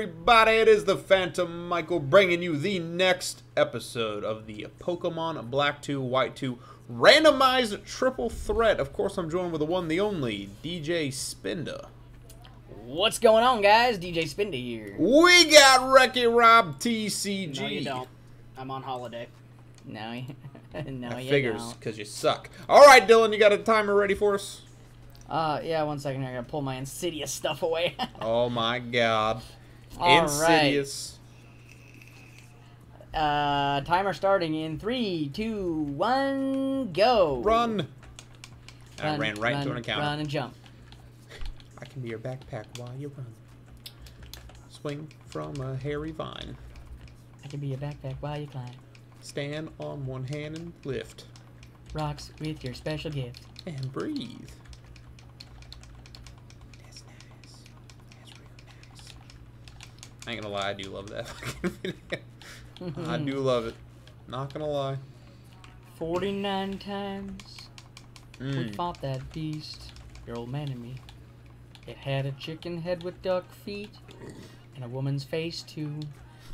everybody? It is the Phantom Michael bringing you the next episode of the Pokemon Black 2, White 2 Randomized Triple Threat. Of course, I'm joined with the one, the only, DJ Spinda. What's going on, guys? DJ Spinda here. We got Wrecky Rob TCG. No, you don't. I'm on holiday. No, you don't. That figures, because you suck. All right, Dylan, you got a timer ready for us? Yeah, one second here. I gotta pull my Insidious stuff away. Oh my god. Insidious. All right. Timer starting in 3, 2, 1, go. Run. And I ran right into an encounter. Run and jump. I can be your backpack while you run. Swing from a hairy vine. I can be your backpack while you climb. Stand on one hand and lift. Rocks with your special gift. And breathe. I ain't gonna lie, I do love that fucking video. I do love it. Not gonna lie. 49 times we fought that beast, your old man and me. It had a chicken head with duck feet and a woman's face too.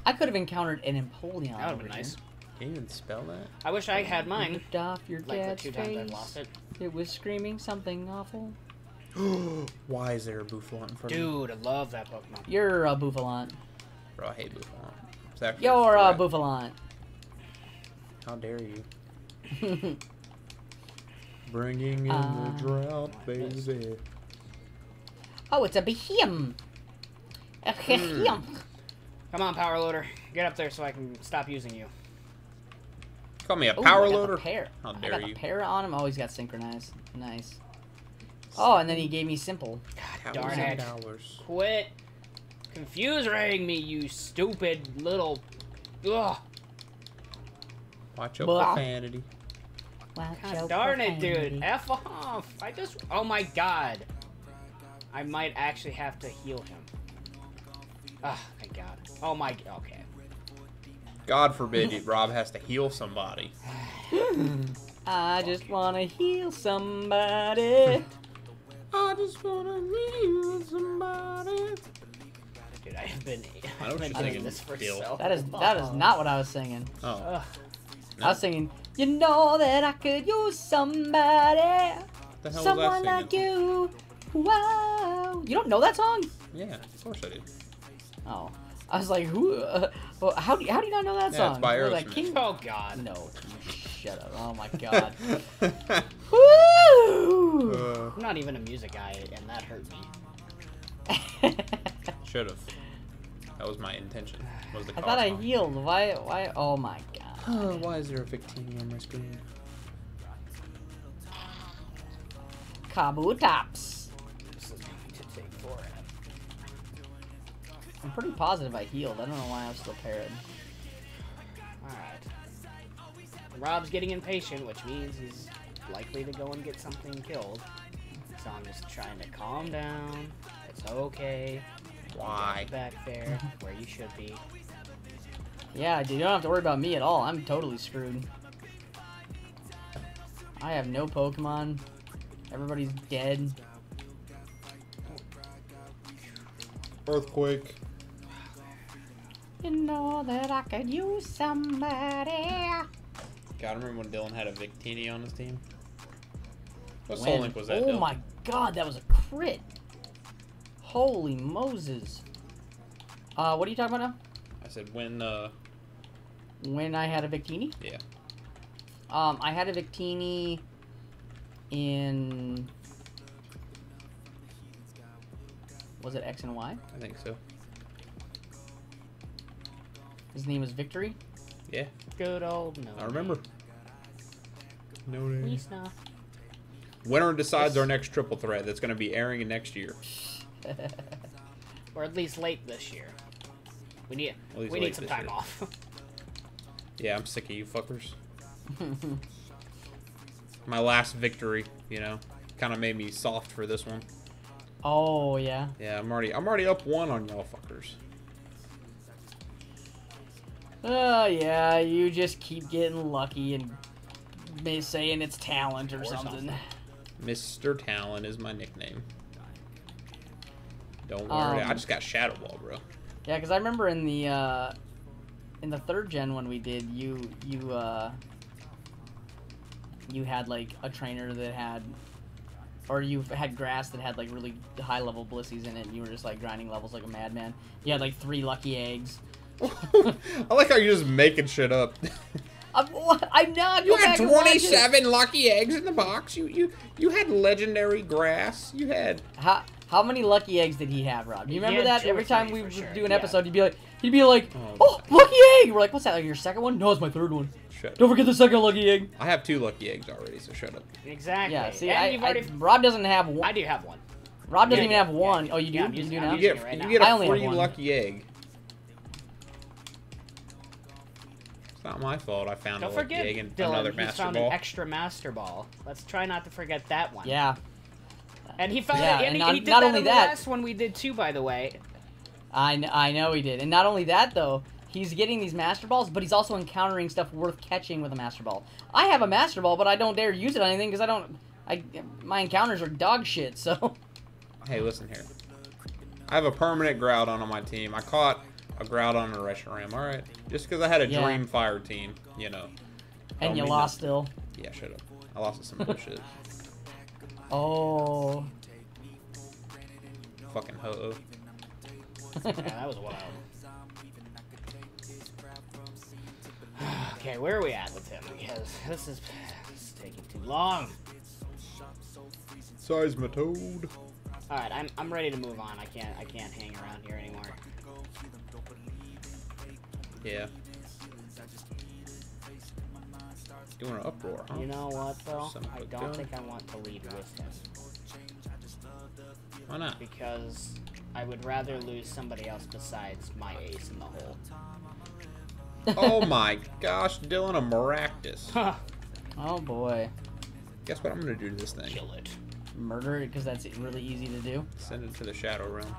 I could have encountered an Empoleon. That would have been nice. Can you even spell that? I wish I had mine. You ripped off your dad's face. Times I've lost it. It was screaming something awful. Why is there a Bouffalant in front of me? Dude, I love that Pokemon. You're a Bouffalant. Bro, I hate Bouffalant. You're a Bouffalant. How dare you? Bringing in the drought, baby. Oh, it's a Behem. A Behem. Come on, Power Loader. Get up there so I can stop using you. Call me a Power Loader? How dare you? I got the pair on him. Oh, he's got synchronized. Nice. Oh, and then he gave me Simple. God, darn it. Quit confusing me, you stupid little... Ugh. Watch your profanity. God darn it, dude. F off. I just... Oh, my God. I might actually have to heal him. Oh, my God. Oh, my... Okay. God forbid Rob has to heal somebody. I just want to heal somebody. I just wanna heal somebody. Dude, I have been. I've been singing this for so. That is not what I was singing. Oh. No. I was singing. You know that I could use somebody. The hell someone was I like you. Wow. You don't know that song? Yeah, of course I do. Oh, I was like, who? Well, how do you not know that song? It's by Aerosmith. King... Oh God. No. Shut up. Oh my God. Woo! I'm not even a music guy, and that hurt me. Should've. That was my intention. Was the I thought I healed. Why? Oh my God. Oh, why is there a Victini on my screen? Kabutops. This is going to take forever. I'm pretty positive I healed. I don't know why I'm still parried. Alright. Rob's getting impatient, which means he's likely to go and get something killed. So I'm just trying to calm down. It's okay. Why? Back there, where you should be. Yeah, dude, you don't have to worry about me at all. I'm totally screwed. I have no Pokemon. Everybody's dead. Earthquake. You know that I could use somebody. God, I remember when Dylan had a Victini on his team. What Soul Link was that, Dylan? Oh my God, that was a crit. Holy Moses. What are you talking about now? I said when I had a Victini? Yeah. I had a Victini in... Was it X and Y? I think so. His name was Victory? Yeah. Good old no. I remember. No name. Winner decides our next triple threat that's going to be airing next year. Or at least late this year. We need some time off. Yeah, I'm sick of you fuckers. My last victory, you know, kind of made me soft for this one. Oh yeah. Yeah, I'm already up one on y'all fuckers. Oh, yeah, you just keep getting lucky and saying it's talent or something. Mr. Talent is my nickname. Don't worry, I just got Shadow Ball, bro. Yeah, because I remember in the third gen when we did, you had like a trainer that had, or you had grass that had like really high level Blissey's in it, and you were just like grinding levels like a madman. You had like 3 lucky eggs. I like how you're just making shit up. I'm not. You had 27 lucky eggs in the box. You had legendary grass. You had how many lucky eggs did he have, Rob? Do you remember that? Every time we would do an episode, he'd be like, oh, lucky egg. We're like, what's that? Like your second one? No, it's my third one. Don't forget the second lucky egg. I have 2 lucky eggs already, so shut up. Exactly. Yeah. See, Rob doesn't have one. I do have one. Rob doesn't even have one. Oh, you do? You do now? You get a free lucky egg. Not my fault. I found another master ball. He found an extra master ball. Let's try not to forget that one. Yeah. And he found it. And he did that in the last one we did too, by the way. I know he did. And not only that though, he's getting these master balls, but he's also encountering stuff worth catching with a master ball. I have a master ball, but I don't dare use it on anything because I don't. My encounters are dog shit. So. Hey, listen here. I have a permanent Groudon on my team. I caught a Groudon and a Reshiram, alright? Just because I had a Dream Fire team, you know. And you lost still. Yeah, shut up. I lost to some bullshit. Oh. Fucking ho-oh. Yeah, that was wild. Okay, where are we at with him? Because this is taking too long. Seismitoad. Alright, I'm ready to move on. I can't hang around here anymore. Yeah. Doing an uproar, huh? You know what, though? I don't think I want to lead with him. Why not? Because I would rather lose somebody else besides my ace in the hole. Oh my gosh, Dylan, a Maractus. Huh. Oh boy. Guess what I'm going to do to this thing? Kill it. Murder it, because that's really easy to do? Send it to the Shadow Realm.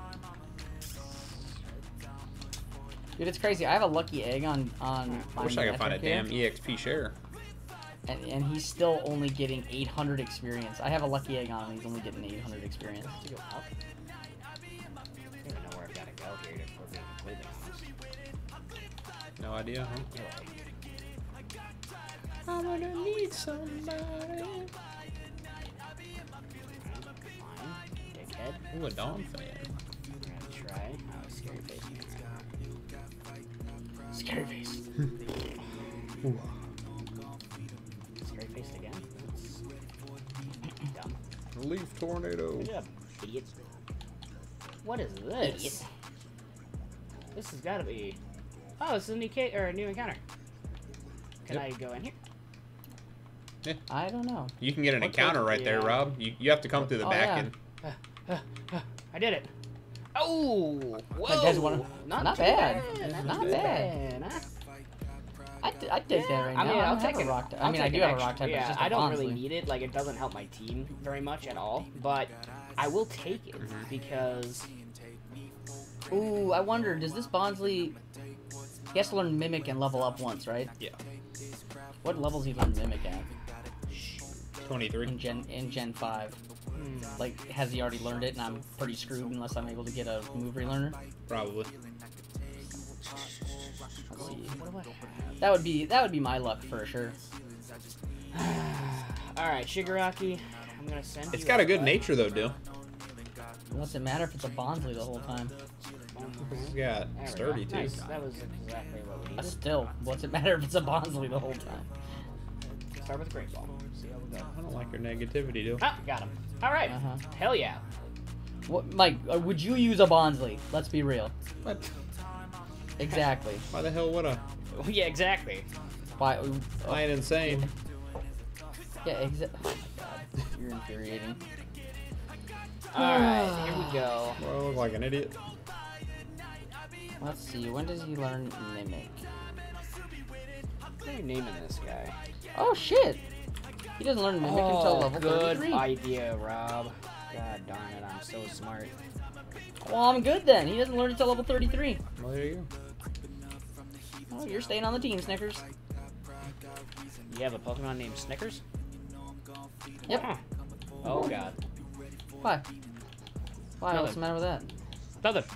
Dude, it's crazy. I have a lucky egg on I wish I could find a damn EXP share. And he's still only getting 800 experience. I have a lucky egg on, and he's only getting 800 experience. I don't even know where I've got to go here if we're being completely honest. No idea, huh? Yeah. I'm gonna need somebody. Dickhead. Ooh, a Dawn fan. We're gonna try. Oh, scary face. Scary face. Scary face again. Dumb. Leaf tornado. Yeah, idiot. What is this? Idiot. This has got to be. Oh, this is a new encounter. Can I go in here? Yeah. I don't know. You can get an encounter right there, Rob. You have to come through the back end. I did it. Oh, whoa! Not bad. Huh? I take that right now. I'll take a rock type. I mean, I do have a rock type. Yeah, I don't really need it. Like, it doesn't help my team very much at all. But I will take it because. Ooh, I wonder. Does this Bonsly? He has to learn Mimic and level up once, right? Yeah. What levels he learn Mimic at? 23. In Gen 5. Like, has he already learned it, and I'm pretty screwed unless I'm able to get a move relearner? Probably. Let's see. What do I have? That would be my luck for sure. All right, Shigaraki, I'm gonna send. It's got a good nature though, dude. What's it matter if it's a Bonsly the whole time? Yeah, sturdy too. Nice. That was exactly what we needed. Still, what's it matter if it's a Bonsly the whole time? Start with a great ball. See how we go. I don't like your negativity, dude. Ah, got him. All right. Hell yeah. What, Mike? Would you use a Bonsly? Let's be real. What? Exactly. Why the hell would I? Oh, yeah, exactly. Why? I ain't insane. Yeah, exactly. Oh my God, you're infuriating. All right, here we go. Well, I look like an idiot. Let's see. When does he learn Mimic? What are you naming this guy? Oh shit! He doesn't learn Mimic until level 33. Good idea, Rob. God darn it, I'm so smart. Well, I'm good then. He doesn't learn until level 33. Well, there you go. Oh, you're staying on the team, Snickers. You have a Pokemon named Snickers? Yep. Huh. Oh God. Why? Why? What's the matter with that? Nothing.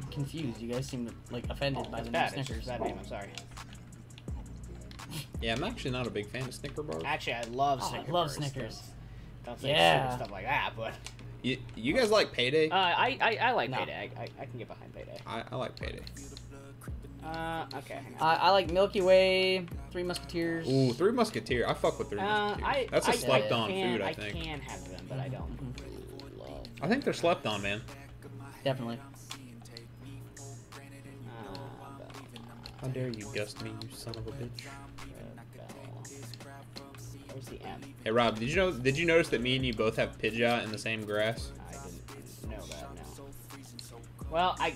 I'm confused. You guys seem like offended by the new Snickers. It's bad name. I'm sorry. Yeah, I'm actually not a big fan of Snicker bars. Actually, I love Snickers. I love Snickers. Don't say stuff like that, but you guys like Payday? I like Payday. I can get behind Payday. I like Payday. Okay. I like Milky Way, Three Musketeers. Ooh, Three Musketeer. I fuck with Three Musketeers. That's a slept-on food, I think. I can have them, but I don't really love. I think they're slept on, man. Definitely. How dare you gust me, you son of a bitch. Where's the M? Hey Rob, did you notice that me and you both have Pidgeot in the same grass? I didn't know that, no. Well, damn it.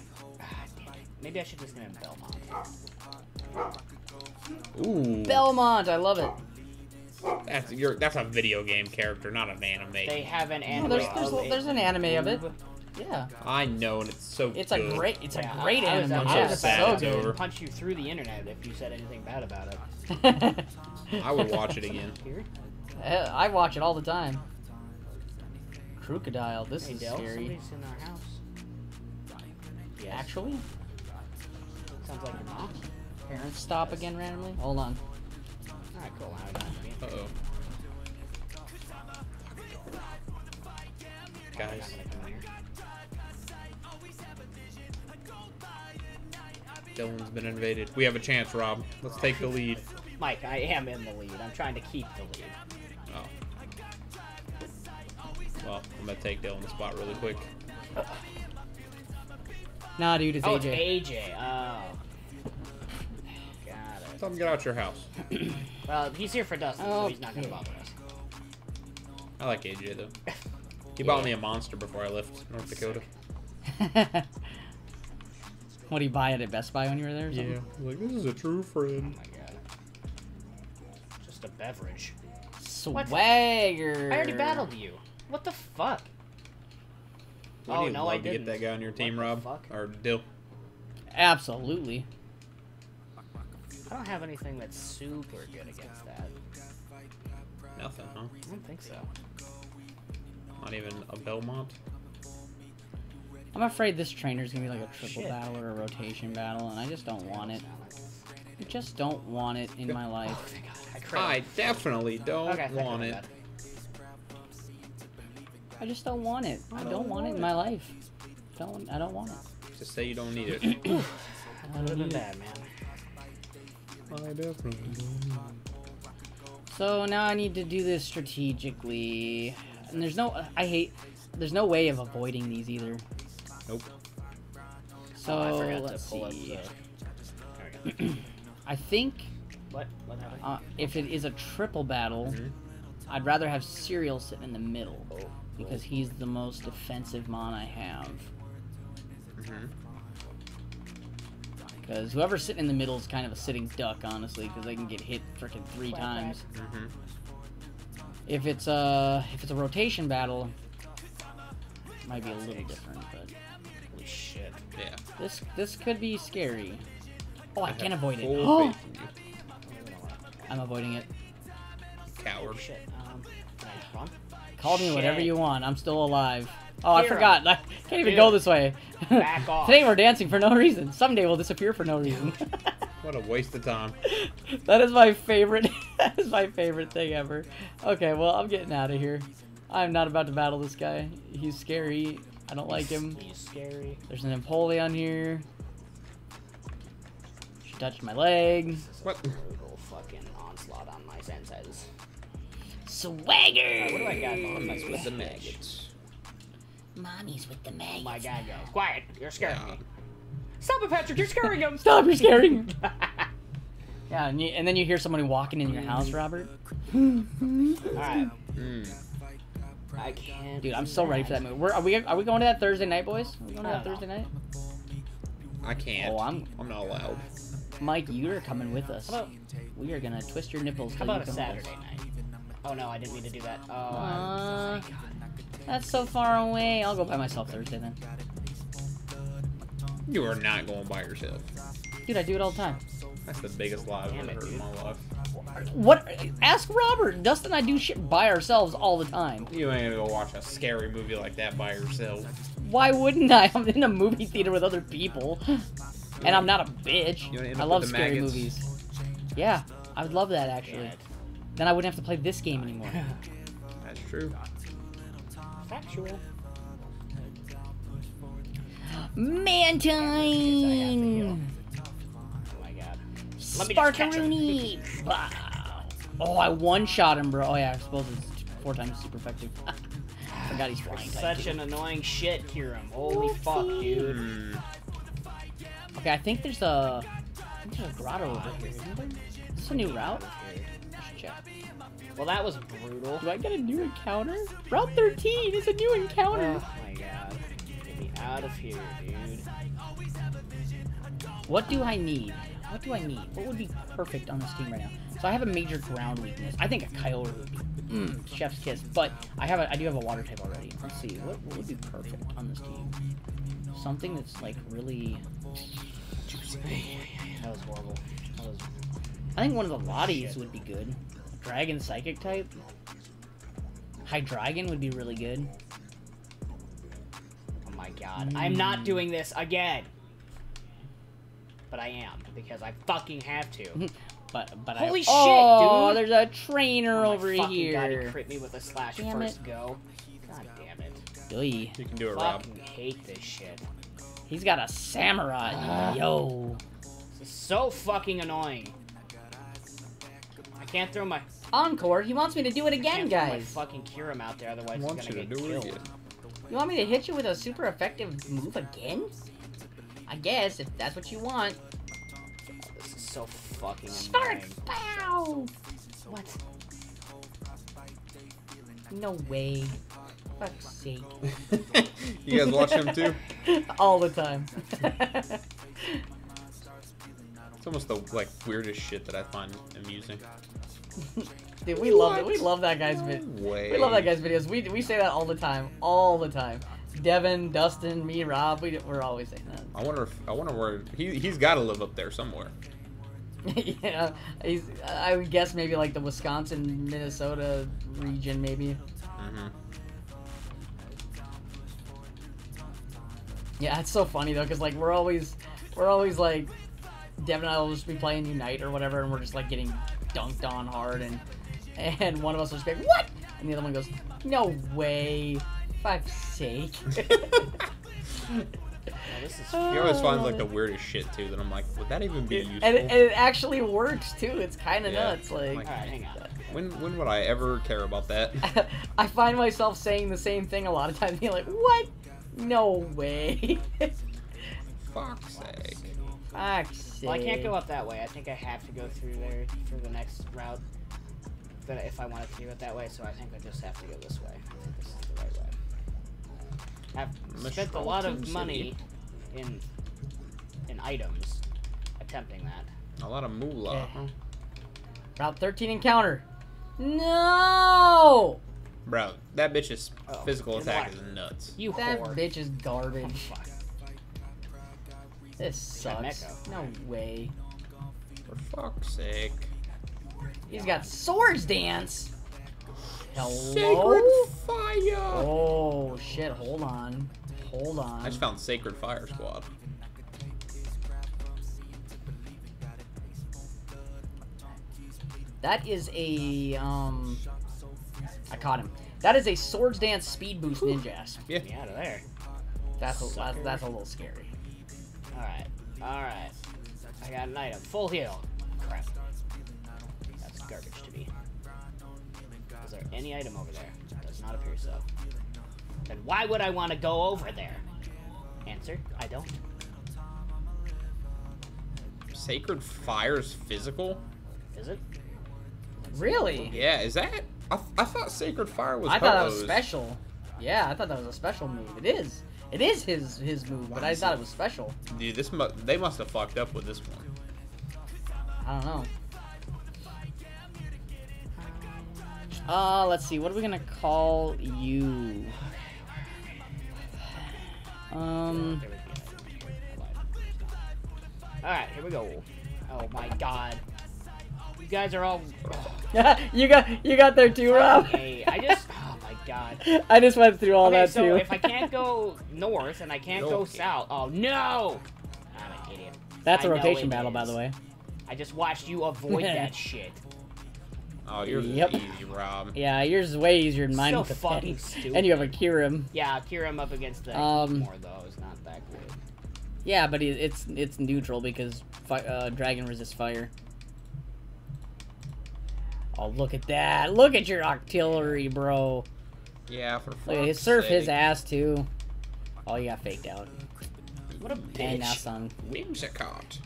Maybe I should just name him Belmont. Ooh. Belmont, I love it. That's a video game character, not an anime. They have an anime. No, there's an anime of it. Yeah. I know, and it's so good. It's a great anime. I would punch you through the internet if you said anything bad about it. I would watch it again. I watch it all the time. Crocodile, this is scary. Somebody's in our house. Yes. Actually? Sounds like your mom. Parents stop again randomly? Hold on. Alright, cool. Uh-oh. Guys. Dylan's been invaded. We have a chance, Rob. Let's take the lead. Mike, I am in the lead. I'm trying to keep the lead. Oh. Well, I'm going to take Dylan's spot really quick. Nah, dude, it's AJ. It's AJ. Oh. Got it. Tell him to get out your house. Well, he's here for Dustin, so he's not going to bother us. I like AJ, though. He bought me a monster before I left North Dakota. What did you buy it at Best Buy when you were there? Yeah, like this is a true friend. Oh my god, just a beverage. Swagger. What? I already battled you. What the fuck? Would oh you no, love I to didn't. Get that guy on your team, Rob, fuck? Or Dill? Absolutely. I don't have anything that's super good against that. Nothing, huh? I don't think so. Not even a Belmont. I'm afraid this trainer's gonna be like a triple battle or a rotation battle, and I just don't want it. I just don't want it in my life. Oh, thank God. I definitely don't want it. I just don't want it. I don't want it in my life. I don't want it. Just say you don't need it. Other than that, man. I definitely don't. So now I need to do this strategically, and there's no way of avoiding these either. Nope. So I forgot to pull up the... I think what if it is a triple battle, I'd rather have Serial sitting in the middle because he's the most defensive mon I have. Because whoever's sitting in the middle is kind of a sitting duck, honestly, because they can get hit frickin' 3 times. If it's a rotation battle, it might be a little different, but. Shit. Yeah. This could be scary. Oh, I can avoid it. Oh! I'm avoiding it. Coward. Shit. Call me whatever you want. I'm still alive. Oh, I forgot. I can't even go this way. Back off. Today we're dancing for no reason. Someday we'll disappear for no reason. What a waste of time. That is my favorite. That is my favorite thing ever. Okay, well I'm getting out of here. I'm not about to battle this guy. He's scary. I don't like him. He's scary. There's an Empoleon here. She touched my leg. What? Brutal fucking onslaught on my senses. Swagger! What do I got? Mommy's with the maggots. Mommy's with the maggots. Oh my god, yo. Quiet. You're scaring me. Stop it, Patrick. You're scaring him. Stop. You're scaring him. Yeah, and then you hear somebody walking in your house, Robert. Alright. I can't. Dude, I'm so ready for that movie. Are we going to that Thursday night, boys? Are we going to that Thursday night? I can't. Oh, I'm not allowed. Mike, you're coming with us. We are going to twist your nipples. How about a Saturday night? Oh, no, I didn't mean to do that. Oh, God. That's so far away. I'll go by myself Thursday, then. You are not going by yourself. Dude, I do it all the time. That's the biggest lie I've ever heard in my life. What? Ask Robert. Dustin and I do shit by ourselves all the time. You ain't gonna go watch a scary movie like that by yourself. Why wouldn't I? I'm in a movie theater with other people. And I'm not a bitch. I love scary movies. Yeah, I would love that, actually. Then I wouldn't have to play this game anymore. That's true. Factual. Mantine! Oh my god. Sparkaroonie! Wow. Oh, I one-shot him, bro. Oh yeah, I suppose it's 4 times super effective. Forgot he's flying type, such an annoying shit, Kiram. Holy fuck, dude. Okay, I think there's a grotto over here, isn't there? Is this a new route? I should check. Well, that was brutal. Do I get a new encounter? Route 13 is a new encounter! Oh my god. Get me out of here, dude. What do I need? What do I need? What would be perfect on this team right now? So I have a major ground weakness. I think a Kyogre would be chef's kiss, but I do have a water type already. Let's see, what would be perfect on this team? Something that's like really... That was horrible. That was... I think one of the Lotties would be good. Dragon Psychic type? Hydreigon would be really good. Oh my god. I'm not doing this again! But I am, because I fucking have to. But holy shit, dude! Oh, there's a trainer over here. God, he crit me with a slash first go. God damn it. You can do it, Rob. I fucking hate this shit. He's got a samurai. Yo. This is so fucking annoying. I can't throw my... Encore? He wants me to do it again, guys. I can't throw my fucking Kyurem out there, otherwise he's gonna get killed. You want me to hit you with a super effective move again? I guess, if that's what you want. This is so fucking annoying. Spark! Pow! What? No way. Fuck's sake. You guys watch him too? All the time. It's almost the like weirdest shit that I find amusing. Dude, we love it. We love that guy's We love that guy's videos. We say that all the time. All the time. Devin, Dustin, me, Rob, we're always saying that. I wonder where he's got to live up there somewhere. Yeah, he's, I would guess maybe like the Wisconsin, Minnesota region maybe. Mm-hmm. Yeah, it's so funny though, cause like we're always like, Devin and I will just be playing Unite or whatever, and we're just like getting dunked on hard, and one of us will just be like, what? And the other one goes, no way, fuck's sake. He always finds like the weirdest shit too that I'm like, would that even be useful? And it actually works too. It's kind of nuts. Like, hang on. When would I ever care about that? I find myself saying the same thing a lot of times, being like, what? No way. Fuck's sake. Fuck's sake. Well, I can't go up that way. I think I have to go through there for the next route if I want to do it that way, so I think I just have to go this way. I think this is the right way. I've spent a lot of money in items attempting that. A lot of moolah. Yeah. Route 13 encounter. No! Bro, that bitch's physical attack is nuts. You whore. That bitch is garbage. Oh, this sucks. No way. For fuck's sake. He's got Swords Dance. Hello? Sacred Fire. Oh, shit. Hold on. Hold on. I just found Sacred Fire Squad. That is a, I caught him. That is a Swords Dance speed boost ninja. Get me out of there. That's a little scary. Alright. Alright. I got an item. Full heal. Crap. That's garbage to me. Is there any item over there? Does not appear so. Then why would I want to go over there? Answer, I don't. Sacred Fire's physical? Is it? Really? Yeah, is that? I thought Sacred Fire was. I thought that was special. Yeah, I thought that was a special move. It is. It is his move, but I thought it was special. Dude, this they must have fucked up with this one. I don't know. Let's see. What are we gonna call you? All right, here we go. Oh my god. You guys are all. You got there too, Rob. Hey, I just. Oh my God. I just went through all that, so too. If I can't go north and I can't go south... Oh, no! I'm an idiot. That's a rotation battle, by the way. I just watched you avoid that shit. Oh, yours is easy, Rob. Yeah, yours is way easier than mine. So fucking stupid. And you have a Kyurem. Yeah, Kyurem up against the more, though. It's not that good. Yeah, but it's neutral because Dragon resists fire. Oh, look at that. Look at your Octillery, bro. Yeah, for fuck's sake. Surf his ass, too. Oh, you got faked out. What a bitch. Son. Whimsicott.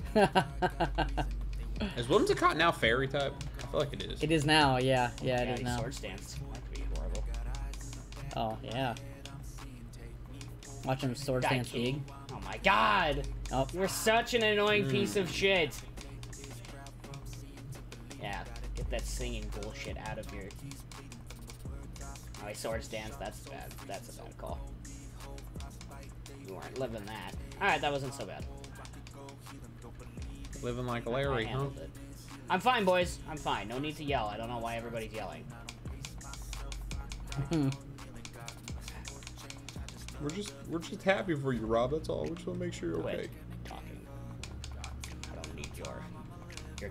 Is Whimsicott now fairy type? I feel like it is. It is now, yeah. Yeah, it is now. Swords Dance. That could be horrible. Oh, yeah. Watch him Swords Dance gig. Oh, my God. Oh. You're such an annoying piece of shit. Yeah. Get that singing bullshit out of here. Oh, he Swords Dance. That's bad. That's a bad call. You weren't living that. Alright, that wasn't so bad. Living like Larry, huh? I'm fine, boys. I'm fine. No need to yell. I don't know why everybody's yelling. We're just happy for you, Rob. That's all. We just want to make sure you're okay. Talking. I don't need your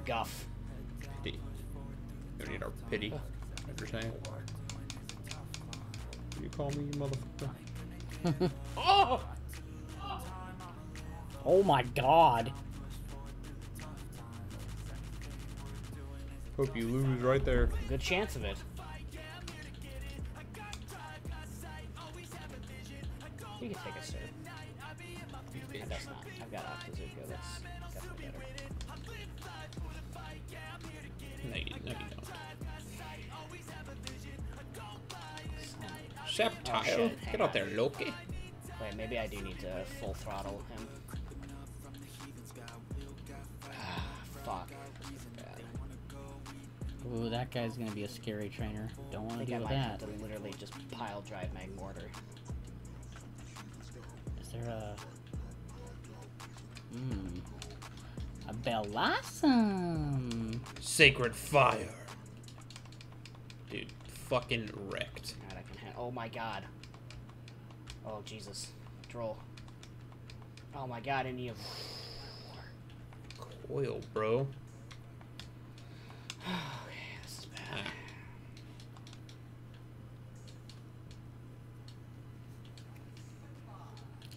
guff. Pity. You don't need our pity. You're saying. You call me, you motherfucker. Oh! Oh my God. Hope you lose right there. Good chance of it. We can take a serve. No, that's not. I've got Octazooka. That's definitely better. No, you don't. Sceptile. Oh, get out there, Loki. Wait, maybe I do need to full throttle him. Fuck. Ooh, that guy's gonna be a scary trainer. Don't want to deal with that. I might have to literally just pile drive my mortar. Is there a... a Bellossom? Sacred Fire. Dude, fucking wrecked. God, I can oh my God. Oh, Jesus. Droll. Oh my God, and you have... Coil, bro.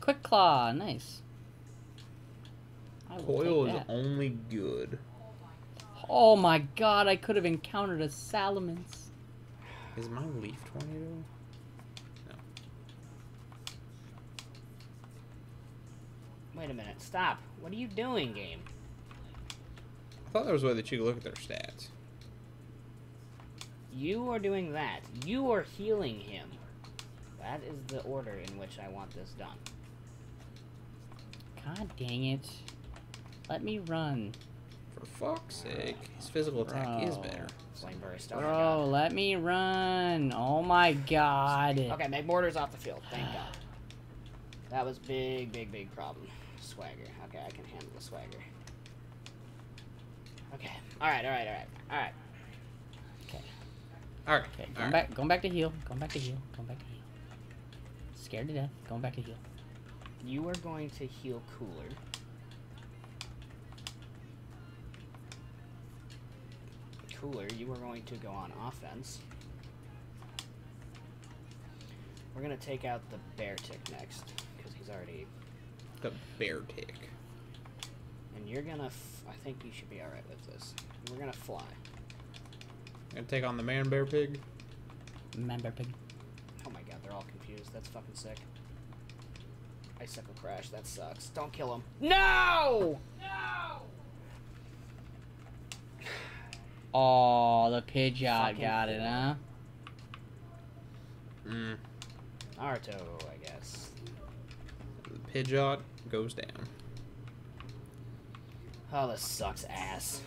Quick Claw, nice. Coil is only good. Oh my God, I could have encountered a Salamence. Is my Leaf Tornado? No. Wait a minute, stop. What are you doing, game? I thought there was a way that you could look at their stats. You are doing that. You are healing him. That is the order in which I want this done. God dang it. Let me run. For fuck's sake. His physical attack is better. Flame Burst. Oh, bro, let me run. Oh my God. Okay, my mortar's off the field. Thank God. That was big, big, big problem. Swagger. Okay, I can handle the Swagger. Okay. Alright. Okay. Alright. Okay, going back to heal. Scared to death. Going back to heal. You are going to heal Cooler. You are going to go on offense. We're going to take out the Bear Tick next, because he's already... The Bear Tick. And you're going to... I think you should be alright with this. We're going to fly. Going to take on the Man Bear Pig? Man Bear Pig. Oh my God, they're all confused. That's fucking sick. Icicle Crash, that sucks. Don't kill him. No! No! Oh, the Pidgeot got it, huh? Naruto, I guess. The Pidgeot goes down. Oh, this sucks ass.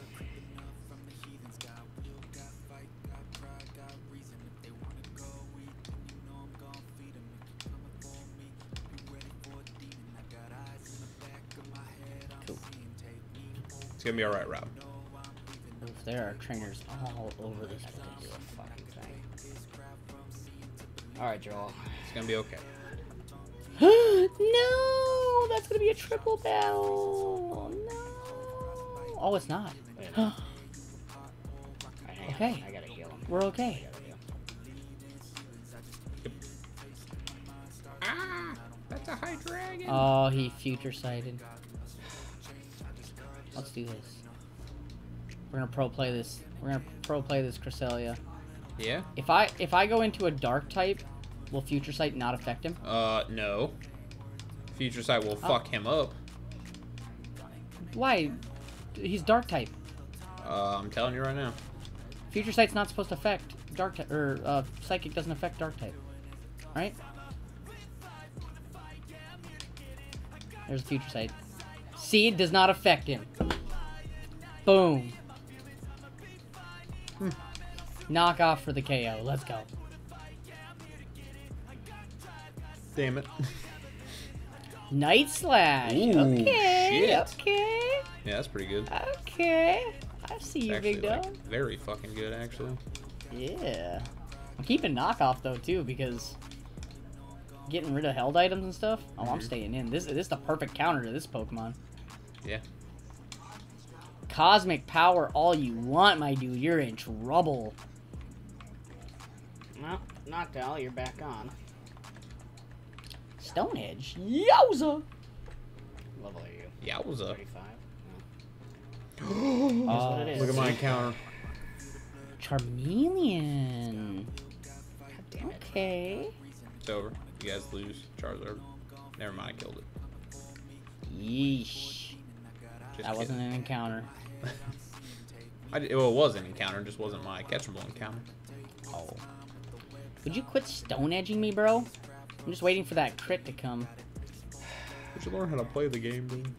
It's gonna be alright, Rob. If there are trainers all over this particular fucking thing. All right, Joel. It's gonna be okay. No, that's gonna be a triple battle. No. Oh, it's not. Okay. I gotta heal him. We're okay. Ah, that's a high dragon. Oh, he future sighted. Let's do this. We're gonna pro play this. We're gonna pro play this Cresselia. Yeah. If I go into a dark type, will Future Sight not affect him? No. Future Sight will fuck him up. Why? He's dark type. I'm telling you right now. Future Sight's not supposed to affect dark type, or Psychic doesn't affect dark type, right? There's Future Sight. Seed does not affect him. Boom. Knock off for the KO. Let's go. Damn it. Night Slash. Ooh, okay. Shit. Okay. Yeah, that's pretty good. Okay. I see you, actually, big dog. Like, very fucking good, actually. Yeah. I'm keeping Knock off, though, too, because getting rid of held items and stuff. Oh, I'm staying in. This is the perfect counter to this Pokemon. Yeah. Cosmic power all you want, my dude. You're in trouble. Well, Noctowl, you're back on. Stone Edge. Yowza! Level are you? Yowza. 35. No. That's what it is. Look at my counter. Charmeleon. God damn it. Okay. It's over. You guys lose. Charizard. Never mind, I killed it. Yeesh. Just that wasn't an encounter. Well, it was an encounter. It just wasn't my catchable encounter. Oh. Would you quit stone edging me, bro? I'm just waiting for that crit to come. You should learn how to play the game, dude.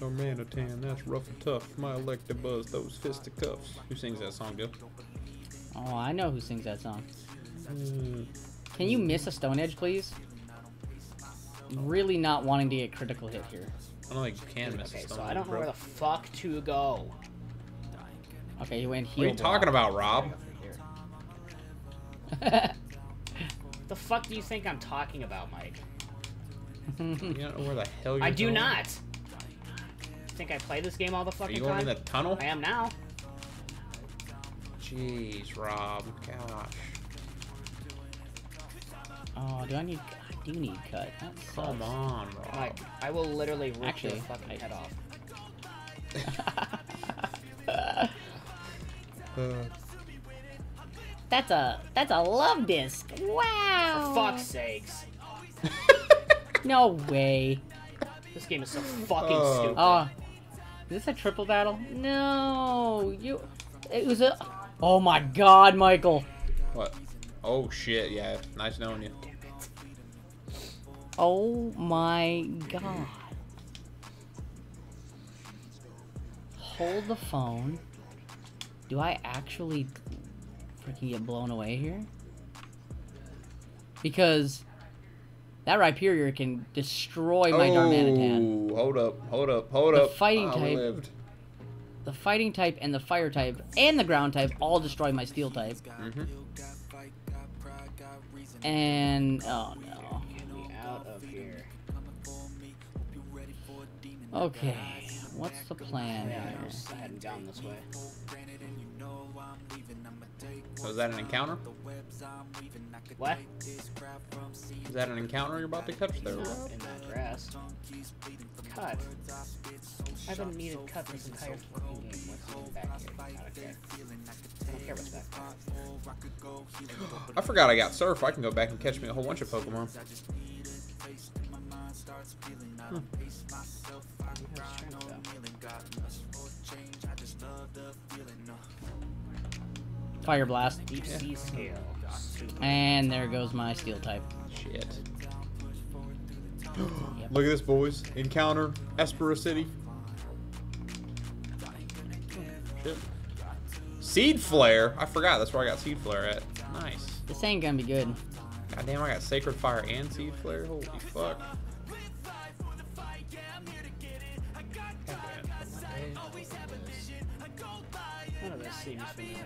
Darmanitan, that's rough and tough. My Electabuzz, those fisticuffs. Who sings that song, dude? Oh, I know who sings that song. Can you miss a Stone Edge, please? Really not wanting to get critical hit here. I don't think you can miss a Stone Edge. So I don't know where the fuck to go. Okay, he went heal. What are you talking about, Rob? The fuck do you think I'm talking about, Mike? You don't know where the hell you're I do not. You think I play this game all the fucking time? Are you going in the tunnel? I am now. Jeez, Rob. Gosh. Oh, do I need... I do need cut. That sucks. Come on, Rob. Mike, I will literally rip your fucking head off. That's a love disc. Wow. For fuck's sakes. No way. This game is so fucking stupid. Is this a triple battle? No. It was a... Oh my god, Michael. What? Oh shit, yeah. Nice knowing you. Damn it. Oh my god. Hold the phone. Do I actually... freaking get blown away here? Because that Rhyperior can destroy my Darmanitan. Hold up. The fighting type. Lived. The fighting type and the fire type and the ground type all destroy my steel type. And oh no. Get me out of here. Okay. What's the plan here? I'm heading down this way. So is that an encounter? What? Is that an encounter you're about to catch there? In that grass. Cut. I haven't needed cut this entire fucking game. What's back here? I don't care what's back there. I forgot I got Surf. I can go back and catch me a whole bunch of Pokemon. Fire blast. Yeah. And there goes my steel type. Shit. Yep. Look at this, boys. Encounter Espera City. Shit. Seed Flare. I forgot. That's where I got Seed Flare at. Nice. This ain't gonna be good. Goddamn, I got Sacred Fire and Seed Flare. Holy fuck. Oh, that seems familiar.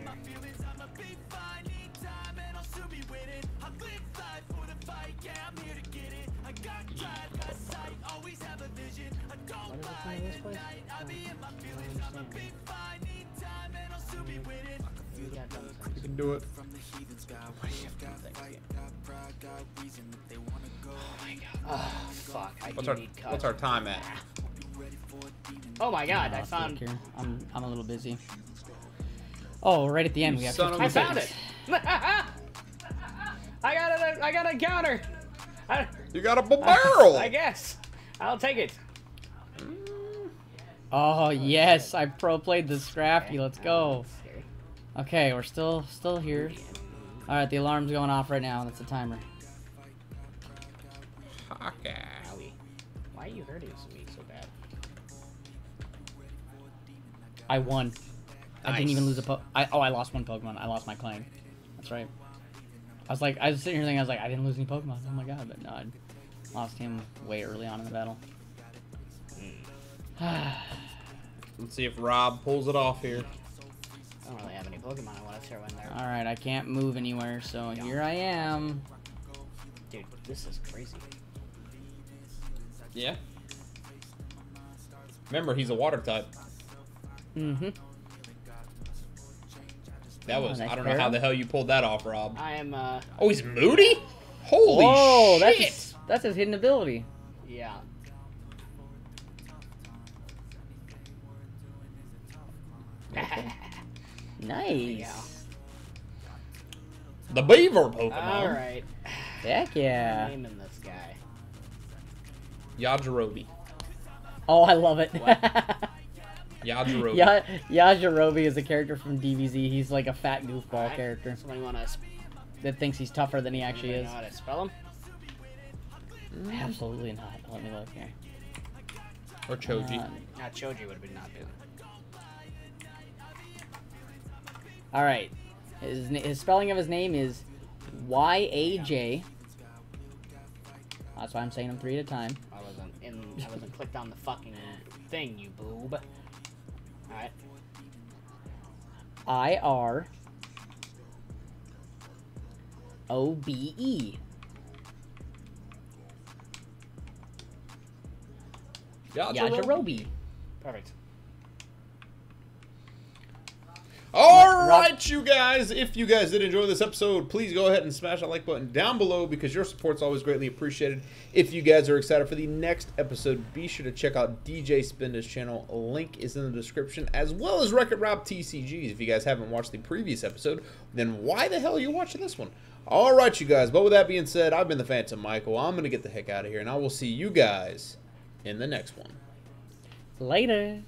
You can do it. Oh, fuck. What's our time at? Oh my god, I found... I'm a little busy. Oh, right at the end we have to... I found it! I got a counter! You got a barrel! I guess. I'll take it. Oh, yes. I pro-played the Scrafty. Let's go. Okay, we're still here. Alright, the alarm's going off right now. That's the timer. Okay. Why are you hurting me so bad? I won. Nice. I didn't even lose a I lost one Pokemon. I lost my claim. That's right. I was sitting here thinking, I didn't lose any Pokemon. Oh my god, but no, I lost him way early on in the battle. Let's see if Rob pulls it off here. I don't really have any Pokemon I want to throw in there. Alright, I can't move anywhere, so here I am. Dude, this is crazy. Yeah. Remember, he's a water type. Mm-hmm. That was, I don't know how the hell you pulled that off, Rob. I am, Oh, he's moody? Holy shit! That's his hidden ability. Yeah. Nice. Yeah. The beaver Pokemon. Alright. Heck yeah. I'm naming this guy. Yajirobe. Oh, I love it. Yajirobe. Yajirobe is a character from DBZ. He's like a fat goofball character. Somebody want to... That thinks he's tougher than he actually is. Know how to spell him? Absolutely not. Let me look here. Or Choji. Not Choji would have been not good. All right. His spelling of his name is Y-A-J. That's why I'm saying them three at a time. I wasn't clicked on the fucking thing, you boob. All right. I-R-O-B-E. Yajirobe. Perfect. Alright, you guys, if you guys did enjoy this episode, please go ahead and smash that like button down below because your support's always greatly appreciated. If you guys are excited for the next episode, be sure to check out DJ Spinda's channel. A link is in the description, as well as Wrecky Rob TCG's. If you guys haven't watched the previous episode, then why the hell are you watching this one? Alright, you guys, but with that being said, I've been the Phantom Michael. I'm going to get the heck out of here, and I will see you guys in the next one. Later.